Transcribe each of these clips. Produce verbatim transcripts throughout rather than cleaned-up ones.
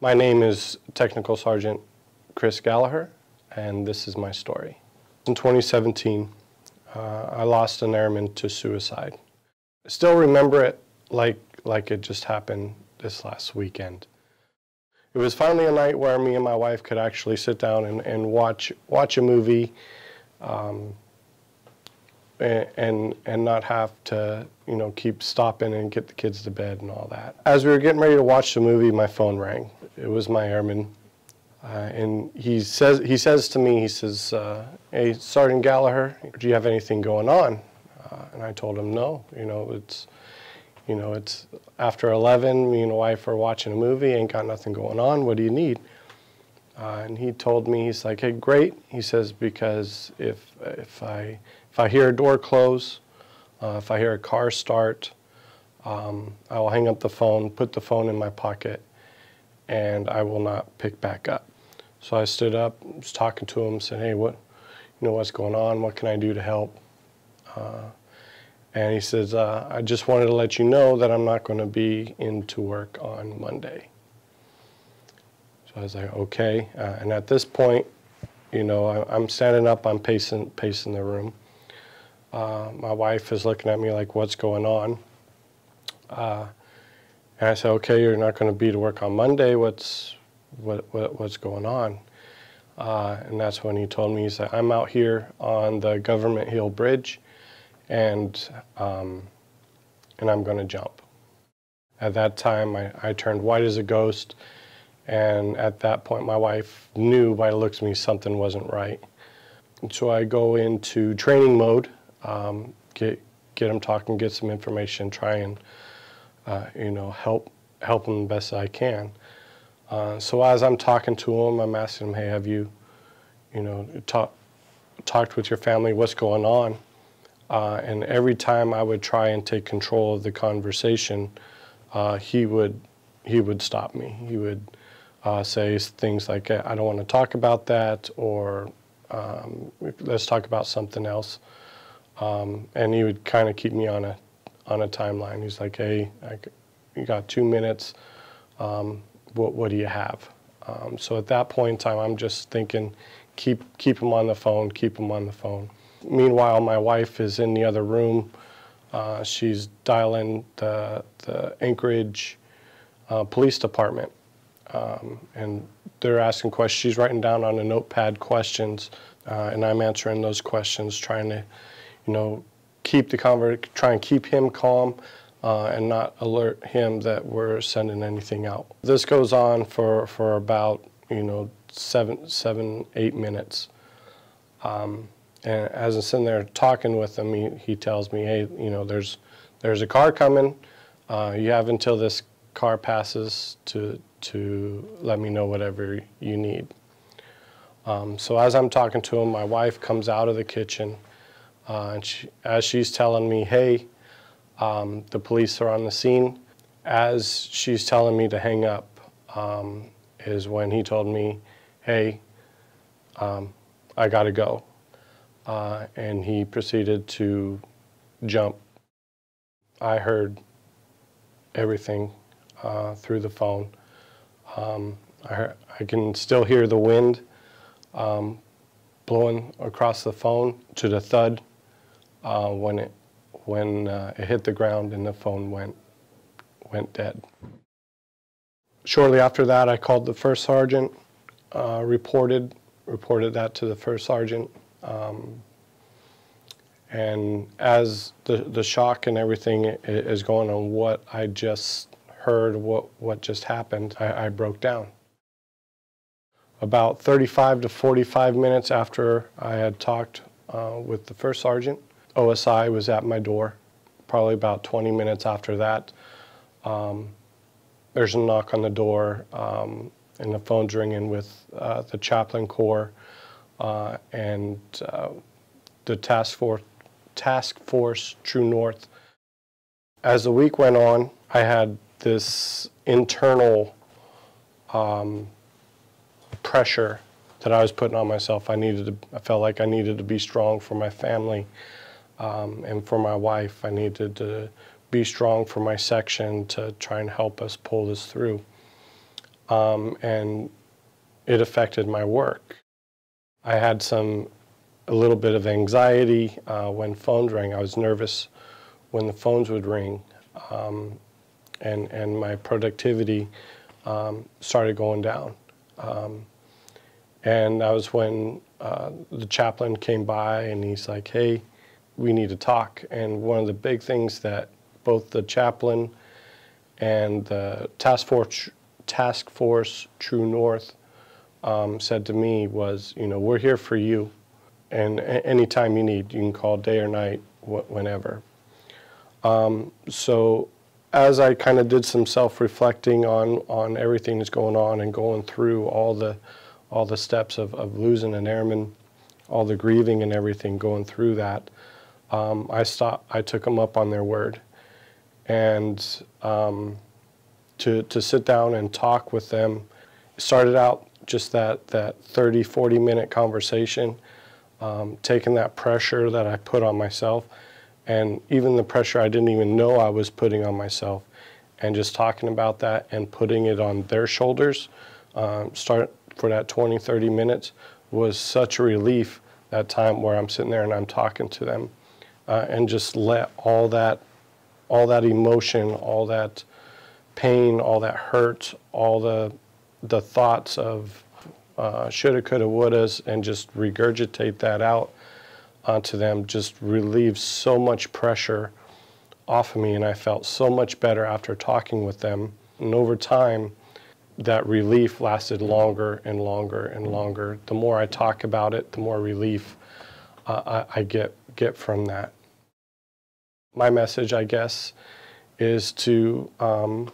My name is Technical Sergeant Chris Gallagher, and this is my story. In twenty seventeen, uh, I lost an airman to suicide. I still remember it like, like it just happened this last weekend. It was finally a night where me and my wife could actually sit down and, and watch, watch a movie um, and, and not have to, you know, keep stopping and get the kids to bed and all that. As we were getting ready to watch the movie, my phone rang. It was my airman, uh, and he says, he says to me, he says, uh, hey, Sergeant Gallagher, do you have anything going on? Uh, and I told him, no, you know, it's, you know, it's after eleven, me and my wife are watching a movie, ain't got nothing going on, what do you need? Uh, and he told me, he's like, hey, great, he says, because if, if, I, if I hear a door close, uh, if I hear a car start, um, I will hang up the phone, put the phone in my pocket, and I will not pick back up. So I stood up, was talking to him, said, hey, what, you know, what's going on? What can I do to help? Uh, and he says, uh, I just wanted to let you know that I'm not going to be into work on Monday. So I was like, okay. Uh, and at this point, you know, I, I'm standing up, I'm pacing, pacing the room. Uh, my wife is looking at me like, what's going on? Uh, And I said, okay, you're not going to be to work on Monday. What's, what, what, what's going on? Uh, and that's when he told me, he said, I'm out here on the Government Hill Bridge, and, um, and I'm going to jump. At that time, I, I turned white as a ghost. And at that point, my wife knew by the looks at me something wasn't right. And so I go into training mode, um, get, get them talking, get some information, try and Uh, you know, help help them the best I can. Uh, so as I'm talking to him, I'm asking him, hey, have you, you know, talk, talked with your family? What's going on? Uh, and every time I would try and take control of the conversation, uh, he would he would stop me. He would uh, say things like, I don't want to talk about that, or um, let's talk about something else. Um, and he would kind of keep me on a on a timeline. He's like, hey, I, you got two minutes, um, what, what do you have? Um, so at that point in time, I'm just thinking, keep, keep him on the phone, keep him on the phone. Meanwhile, my wife is in the other room. Uh, she's dialing the, the Anchorage uh, Police Department, um, and they're asking questions. She's writing down on a notepad questions, uh, and I'm answering those questions, trying to, you know, keep the conver- try and keep him calm uh, and not alert him that we're sending anything out. This goes on for, for about, you know, seven, seven eight minutes. Um, and as I'm sitting there talking with him, he, he tells me, hey, you know, there's, there's a car coming. Uh, you have until this car passes to, to let me know whatever you need. Um, so as I'm talking to him, my wife comes out of the kitchen. Uh, and she, as she's telling me, hey, um, the police are on the scene, as she's telling me to hang up, um, is when he told me, hey, um, I gotta go. Uh, and he proceeded to jump. I heard everything uh, through the phone. Um, I, heard, I can still hear the wind um, blowing across the phone to the thud. Uh, when it when uh, it hit the ground and the phone went went dead. Shortly after that, I called the first sergeant, uh, reported reported that to the first sergeant, um, and as the the shock and everything is going on, what I just heard, what what just happened, I, I broke down. About thirty-five to forty-five minutes after I had talked uh, with the first sergeant, O S I was at my door. Probably about twenty minutes after that, um, there's a knock on the door, um, and the phone's ringing with uh, the Chaplain Corps uh, and uh, the Task Force, Task Force True North. As the week went on, I had this internal um, pressure that I was putting on myself. I needed to, I felt like I needed to be strong for my family. Um, and for my wife, I needed to be strong for my section to try and help us pull this through. um, and it affected my work. I had some, a little bit of anxiety uh, when phones rang. I was nervous when the phones would ring, um, and, and my productivity um, started going down. Um, and that was when uh, the chaplain came by and he's like, hey, we need to talk. And one of the big things that both the chaplain and the Task Force, Task Force True North um, said to me was, you know, we're here for you. And anytime you need, you can call day or night, wh whenever. Um, so as I kind of did some self-reflecting on, on everything that's going on and going through all the, all the steps of, of losing an airman, all the grieving and everything going through that, um, I stopped, I took them up on their word. And um, to, to sit down and talk with them, started out just that, that thirty, forty minute conversation, um, taking that pressure that I put on myself, and even the pressure I didn't even know I was putting on myself, and just talking about that and putting it on their shoulders, um, start for that twenty, thirty minutes, was such a relief, that time where I'm sitting there and I'm talking to them, uh, and just let all that, all that emotion, all that pain, all that hurt, all the, the thoughts of uh, shoulda, coulda, wouldas, and just regurgitate that out onto them, just relieves so much pressure off of me, and I felt so much better after talking with them. And over time, that relief lasted longer and longer and longer. The more I talk about it, the more relief uh, I, I get, get from that. My message, I guess, is to, um,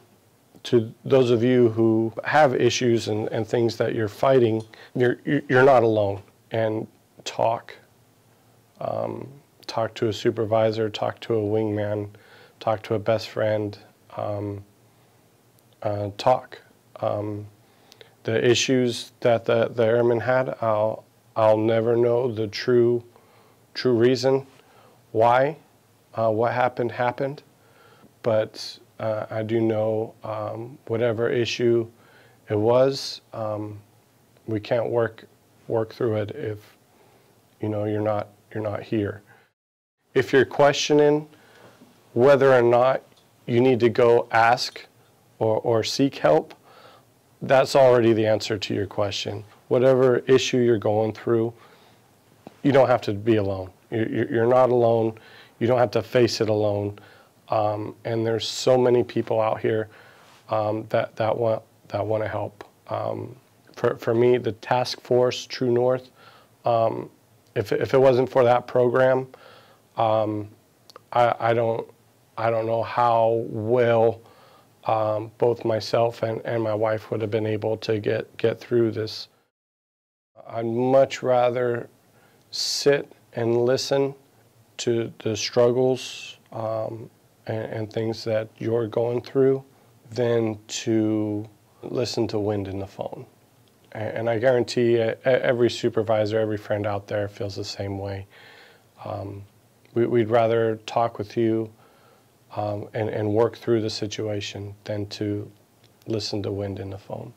to those of you who have issues and, and things that you're fighting, you're, you're not alone. And talk. Um, talk to a supervisor, talk to a wingman, talk to a best friend, um, uh, talk. Um, the issues that the, the airmen had, I'll, I'll never know the true, true reason why. Uh, what happened, happened, but uh, I do know um, whatever issue it was, um, we can't work work through it if, you know, you're not you're not here. If you're questioning whether or not you need to go ask or, or seek help, that's already the answer to your question. Whatever issue you're going through, you don't have to be alone. You're, you're not alone. You don't have to face it alone, um, and there's so many people out here um, that that want that want to help. Um, for for me, the Task Force True North. Um, if if it wasn't for that program, um, I, I don't I don't know how well um, both myself and and my wife would have been able to get get through this. I'd much rather sit and listen to the struggles um, and, and things that you're going through than to listen to wind in the phone. And, and I guarantee you, every supervisor, every friend out there feels the same way. Um, we, we'd rather talk with you um, and, and work through the situation than to listen to wind in the phone.